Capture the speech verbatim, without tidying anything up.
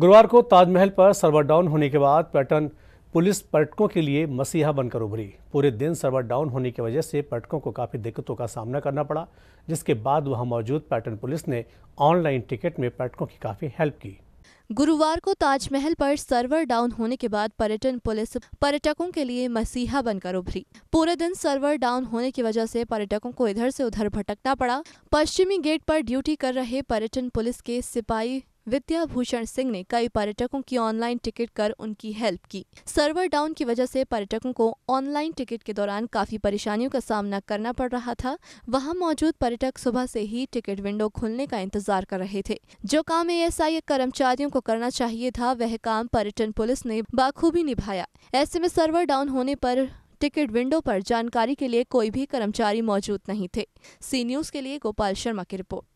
गुरुवार को ताजमहल पर सर्वर डाउन होने के बाद पर्यटन पुलिस पर्यटकों के लिए मसीहा बनकर उभरी। पूरे दिन सर्वर डाउन होने की वजह से पर्यटकों को काफ़ी दिक्कतों का सामना करना पड़ा, जिसके बाद वहां मौजूद पर्यटन पुलिस ने ऑनलाइन टिकट में पर्यटकों की काफ़ी हेल्प की। गुरुवार को ताजमहल पर सर्वर डाउन होने के बाद पर्यटन पुलिस पर्यटकों के लिए मसीहा बनकर उभरी। पूरे दिन सर्वर डाउन होने की वजह से पर्यटकों को इधर से उधर भटकना पड़ा। पश्चिमी गेट पर ड्यूटी कर रहे पर्यटन पुलिस के सिपाही विद्या भूषण सिंह ने कई पर्यटकों की ऑनलाइन टिकट कर उनकी हेल्प की। सर्वर डाउन की वजह से पर्यटकों को ऑनलाइन टिकट के दौरान काफी परेशानियों का सामना करना पड़ रहा था। वहां मौजूद पर्यटक सुबह से ही टिकट विंडो खुलने का इंतजार कर रहे थे। जो काम ए एस आई कर्मचारियों को करना चाहिए था, वह काम पर्यटन पुलिस ने बाखूबी निभाया। ऐसे में सर्वर डाउन होने पर टिकट विंडो पर जानकारी के लिए कोई भी कर्मचारी मौजूद नहीं थे। सी न्यूज़ के लिए गोपाल शर्मा की रिपोर्ट।